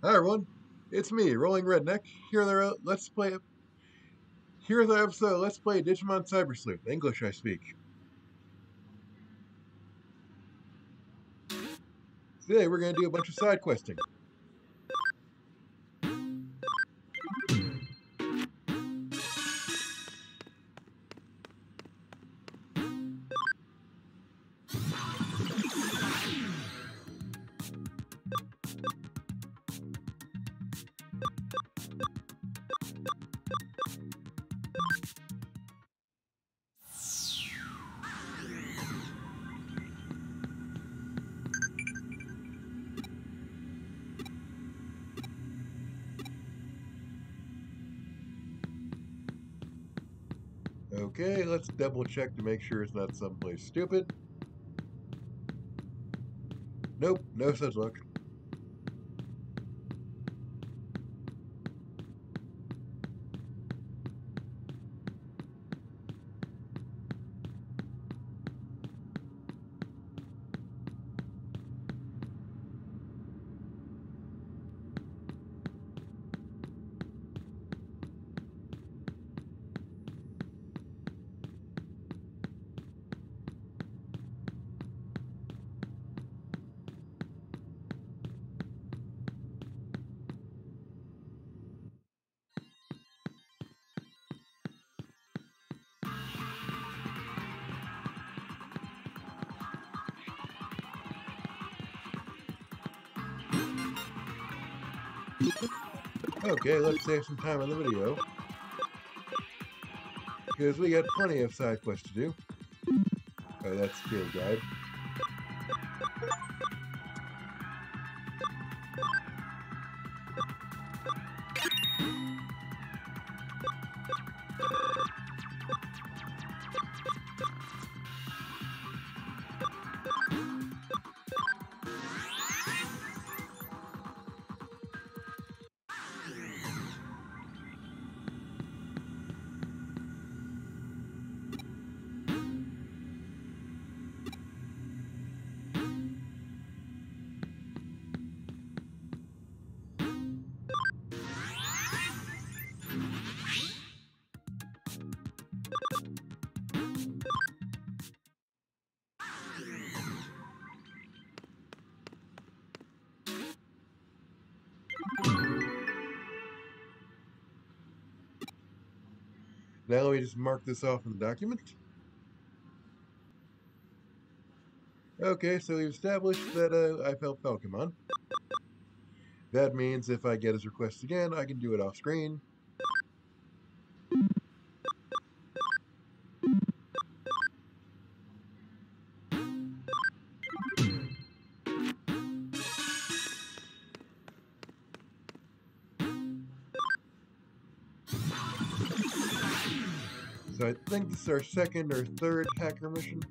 Hi everyone, it's me, Rolling Redneck. Here's our episode. Let's play Digimon Cyber Sleuth. English I speak. Today we're gonna do a bunch of side questing. Okay, let's double check to make sure it's not someplace stupid. Nope, no such luck. Okay, let's save some time on the video, because we got plenty of side quests to do. Oh, that's field guide. Now we just mark this off in the document. Okay, so we've established that I've helped Falcomon. That means if I get his request again, I can do it off screen. So I think this is our second or third hacker mission.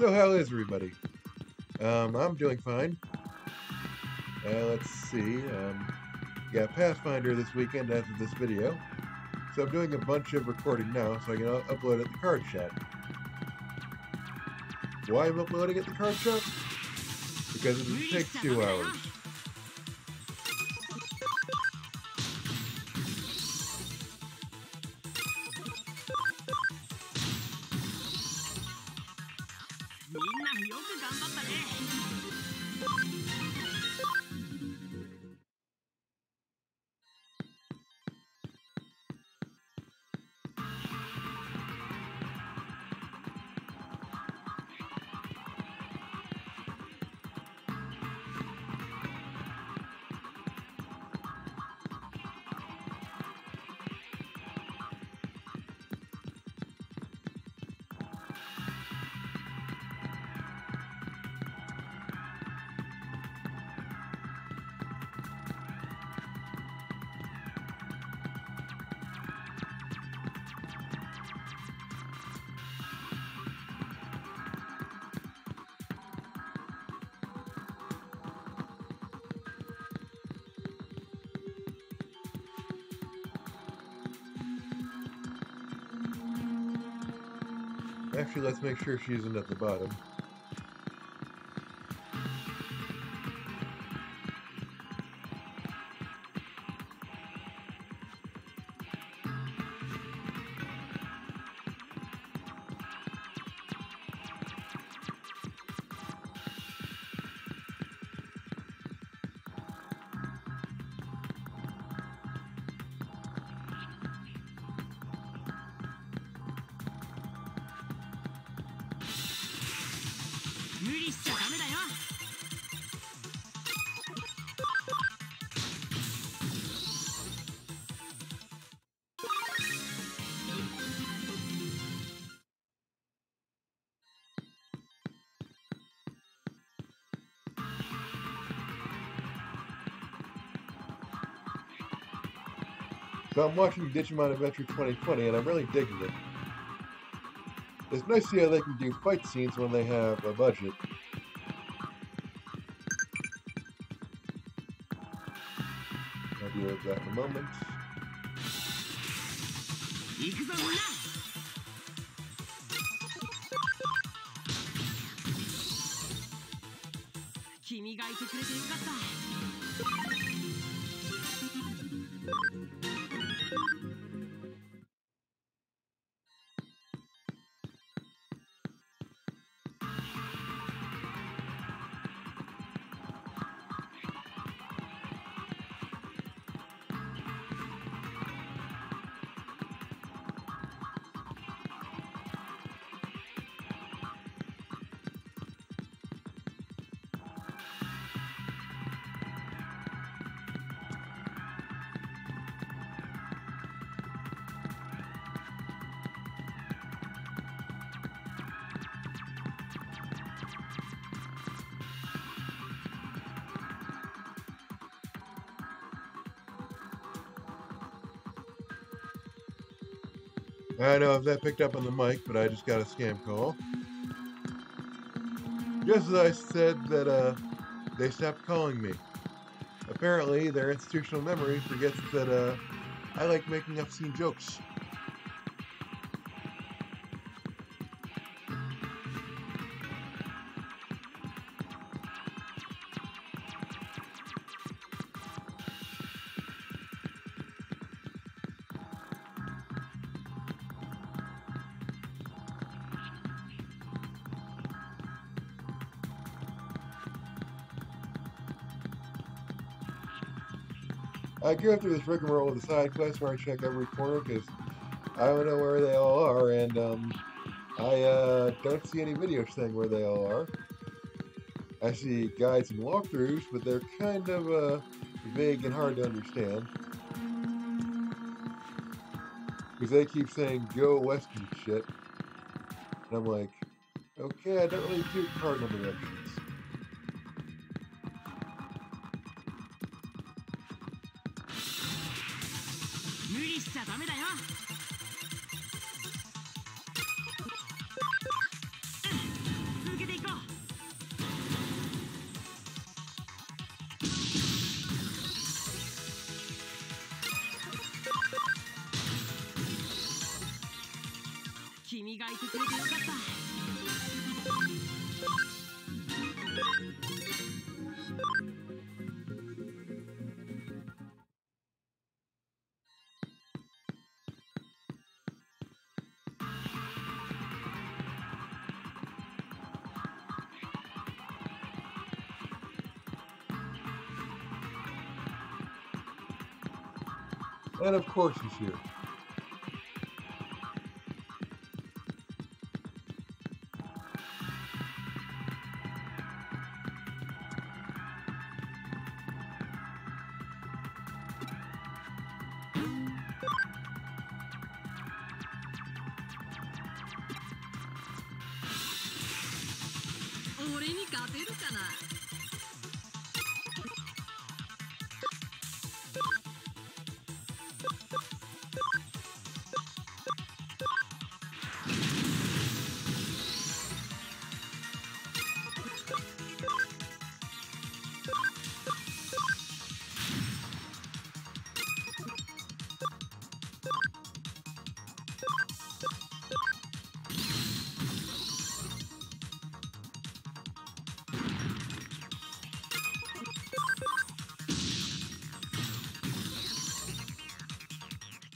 So how is everybody? I'm doing fine. Let's see. Got Pathfinder this weekend after this video. So I'm doing a bunch of recording now so I can upload at the card shop. Why I'm uploading at the card shop? Because it takes 2 hours. Actually, let's make sure she isn't at the bottom. So I'm watching Digimon Adventure 2020 and I'm really digging it. It's nice to see how they can do fight scenes when they have a budget. I'll be right back in a moment. I don't know if that picked up on the mic, but I just got a scam call. Just as I said that they stopped calling me. Apparently, their institutional memory forgets that I like making obscene jokes. I go through this rigmarole with the side quest where I check every corner because I don't know where they all are, and I don't see any videos saying where they all are. I see guides and walkthroughs, but they're kind of vague and hard to understand. Because they keep saying, go west and shit. And I'm like, okay, I don't really do cardinal directions. And of course he's here.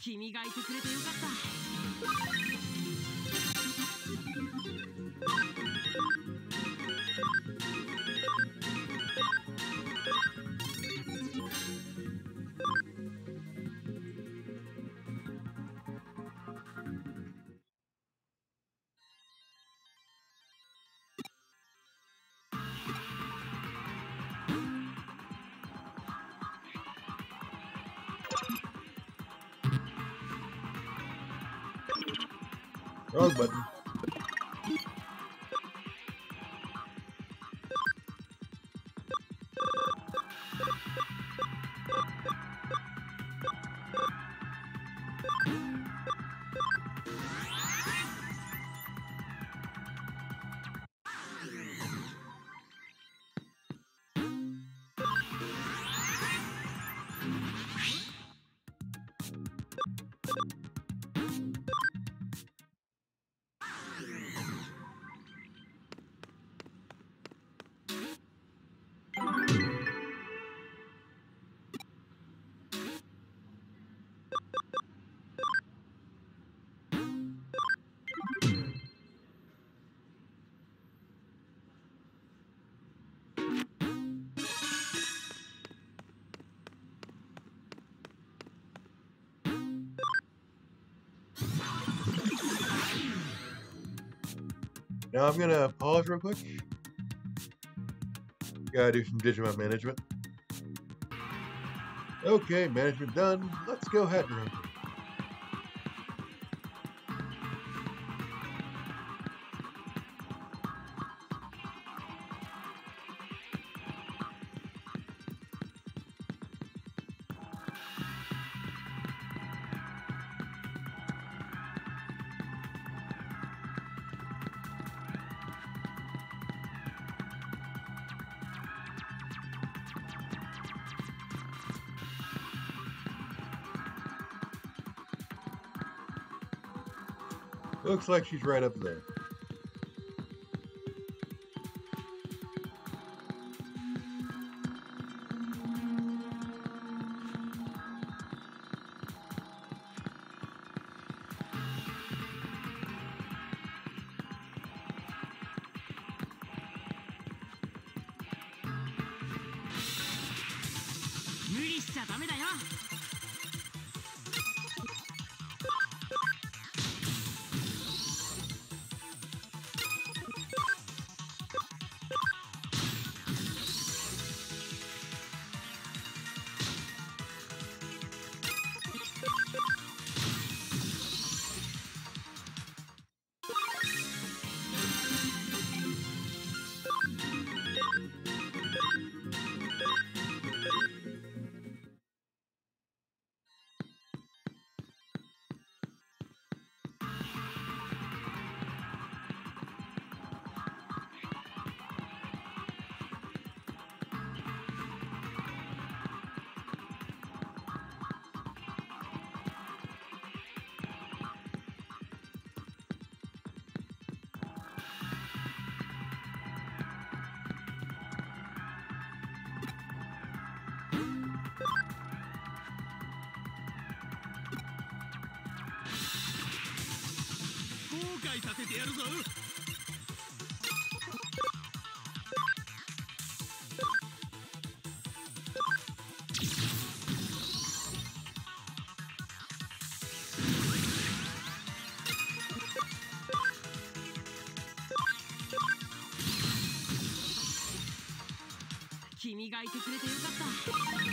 君がいてくれてよかった。Wrong button. Now I'm gonna pause real quick. Gotta do some Digimon management. Okay, management done. Let's go hat room. Looks like she's right up there.君がいてくれてよかった。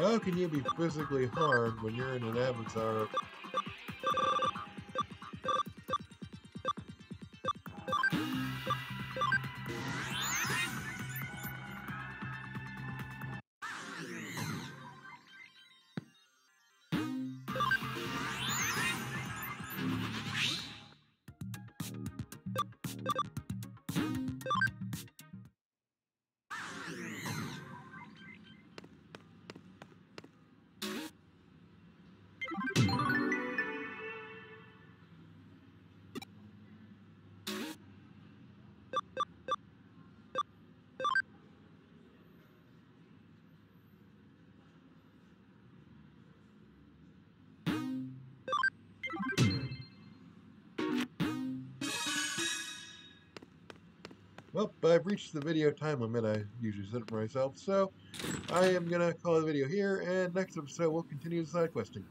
How can you be physically harmed when you're in an avatar? Well, I've reached the video time limit I usually set for myself, so I am going to call the video here, and next episode we'll continue the side questing.